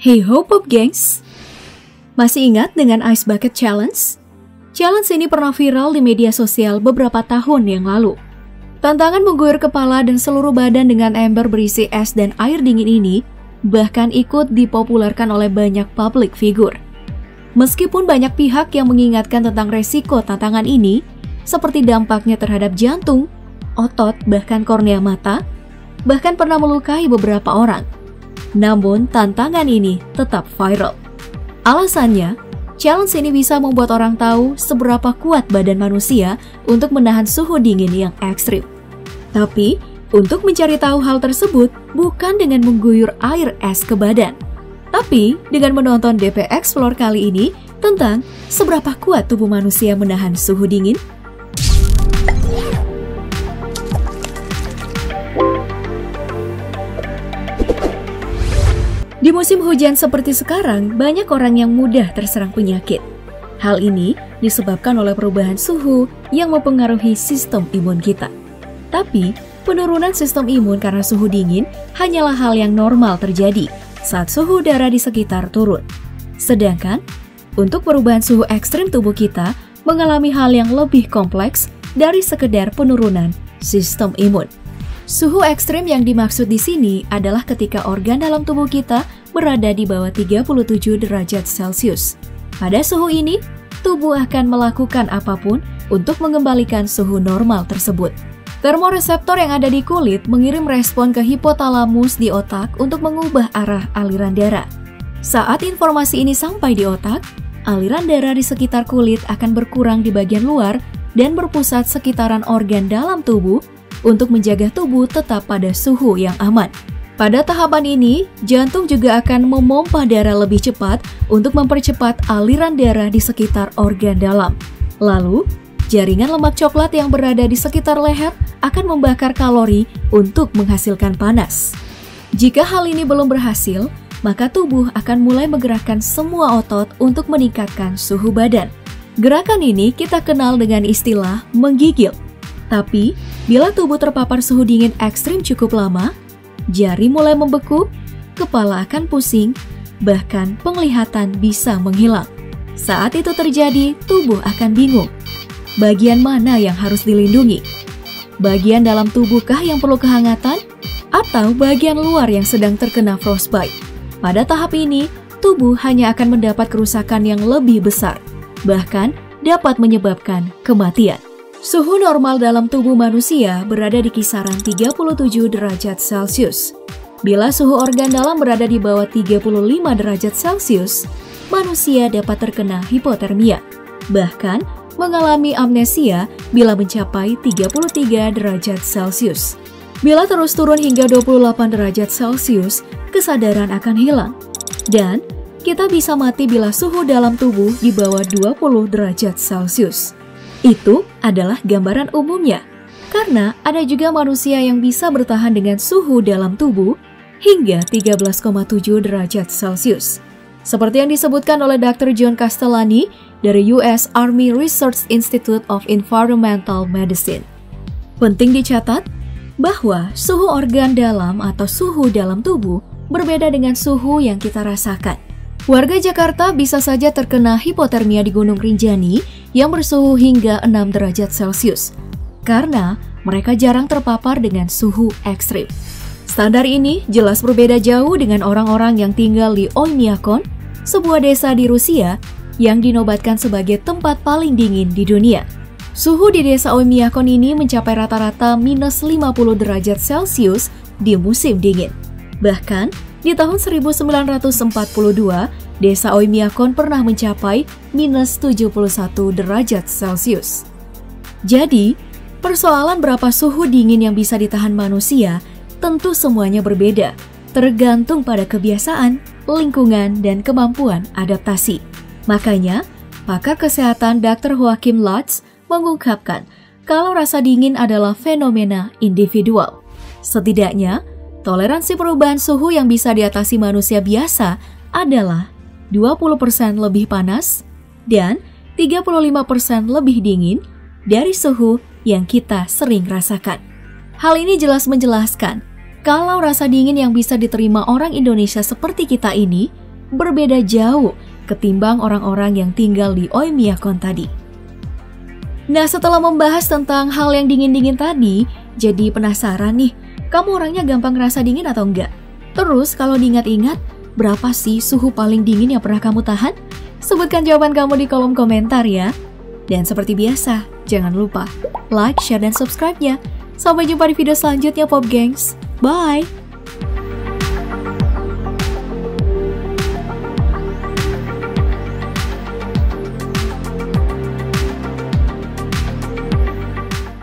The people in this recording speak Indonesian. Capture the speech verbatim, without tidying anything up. Hey ho pop gengs, masih ingat dengan Ice Bucket Challenge? Challenge ini pernah viral di media sosial beberapa tahun yang lalu. Tantangan mengguyur kepala dan seluruh badan dengan ember berisi es dan air dingin ini bahkan ikut dipopulerkan oleh banyak public figure. Meskipun banyak pihak yang mengingatkan tentang resiko tantangan ini, seperti dampaknya terhadap jantung, otot, bahkan kornea mata, bahkan pernah melukai beberapa orang. Namun, tantangan ini tetap viral. Alasannya, challenge ini bisa membuat orang tahu seberapa kuat badan manusia untuk menahan suhu dingin yang ekstrim. Tapi, untuk mencari tahu hal tersebut bukan dengan mengguyur air es ke badan, tapi dengan menonton D P Explore kali ini tentang seberapa kuat tubuh manusia menahan suhu dingin. Di musim hujan seperti sekarang, banyak orang yang mudah terserang penyakit. Hal ini disebabkan oleh perubahan suhu yang mempengaruhi sistem imun kita. Tapi, penurunan sistem imun karena suhu dingin hanyalah hal yang normal terjadi saat suhu udara di sekitar turun. Sedangkan, untuk perubahan suhu ekstrim tubuh kita mengalami hal yang lebih kompleks dari sekedar penurunan sistem imun. Suhu ekstrim yang dimaksud di sini adalah ketika organ dalam tubuh kita berada di bawah tiga puluh tujuh derajat Celcius. Pada suhu ini, tubuh akan melakukan apapun untuk mengembalikan suhu normal tersebut. Termoreseptor yang ada di kulit mengirim respon ke hipotalamus di otak untuk mengubah arah aliran darah. Saat informasi ini sampai di otak, aliran darah di sekitar kulit akan berkurang di bagian luar dan berpusat sekitaran organ dalam tubuh untuk menjaga tubuh tetap pada suhu yang aman. Pada tahapan ini, jantung juga akan memompa darah lebih cepat untuk mempercepat aliran darah di sekitar organ dalam. Lalu, jaringan lemak coklat yang berada di sekitar leher akan membakar kalori untuk menghasilkan panas. Jika hal ini belum berhasil, maka tubuh akan mulai menggerakkan semua otot untuk meningkatkan suhu badan. Gerakan ini kita kenal dengan istilah menggigil. Tapi, bila tubuh terpapar suhu dingin ekstrim cukup lama, jari mulai membeku, kepala akan pusing, bahkan penglihatan bisa menghilang. Saat itu terjadi, tubuh akan bingung. Bagian mana yang harus dilindungi? Bagian dalam tubuhkah yang perlu kehangatan? Atau bagian luar yang sedang terkena frostbite? Pada tahap ini, tubuh hanya akan mendapat kerusakan yang lebih besar, bahkan dapat menyebabkan kematian. Suhu normal dalam tubuh manusia berada di kisaran tiga puluh tujuh derajat Celcius. Bila suhu organ dalam berada di bawah tiga puluh lima derajat Celcius, manusia dapat terkena hipotermia, bahkan mengalami amnesia bila mencapai tiga puluh tiga derajat Celcius. Bila terus turun hingga dua puluh delapan derajat Celcius, kesadaran akan hilang. Dan kita bisa mati bila suhu dalam tubuh di bawah dua puluh derajat Celcius. Itu adalah gambaran umumnya, karena ada juga manusia yang bisa bertahan dengan suhu dalam tubuh hingga tiga belas koma tujuh derajat Celcius. Seperti yang disebutkan oleh Doktor John Castellani dari U S Army Research Institute of Environmental Medicine. Penting dicatat bahwa suhu organ dalam atau suhu dalam tubuh berbeda dengan suhu yang kita rasakan. Warga Jakarta bisa saja terkena hipotermia di Gunung Rinjani yang bersuhu hingga enam derajat Celcius karena mereka jarang terpapar dengan suhu ekstrim. Standar ini jelas berbeda jauh dengan orang-orang yang tinggal di Oymyakon, sebuah desa di Rusia yang dinobatkan sebagai tempat paling dingin di dunia. Suhu di desa Oymyakon ini mencapai rata-rata minus lima puluh derajat Celcius di musim dingin. Bahkan, di tahun seribu sembilan ratus empat puluh dua, desa Oymyakon pernah mencapai minus tujuh puluh satu derajat Celcius. Jadi, persoalan berapa suhu dingin yang bisa ditahan manusia tentu semuanya berbeda, tergantung pada kebiasaan, lingkungan, dan kemampuan adaptasi. Makanya, pakar kesehatan Doktor Joachim Lutz mengungkapkan kalau rasa dingin adalah fenomena individual. Setidaknya, toleransi perubahan suhu yang bisa diatasi manusia biasa adalah dua puluh persen lebih panas dan tiga puluh lima persen lebih dingin dari suhu yang kita sering rasakan. Hal ini jelas menjelaskan kalau rasa dingin yang bisa diterima orang Indonesia seperti kita ini berbeda jauh ketimbang orang-orang yang tinggal di Oymyakon tadi. Nah, setelah membahas tentang hal yang dingin-dingin tadi, jadi penasaran nih, kamu orangnya gampang ngerasa dingin atau enggak? Terus kalau diingat-ingat, berapa sih suhu paling dingin yang pernah kamu tahan? Sebutkan jawaban kamu di kolom komentar ya. Dan seperti biasa, jangan lupa like, share, dan subscribe-nya. Sampai jumpa di video selanjutnya, Pop Gengs. Bye!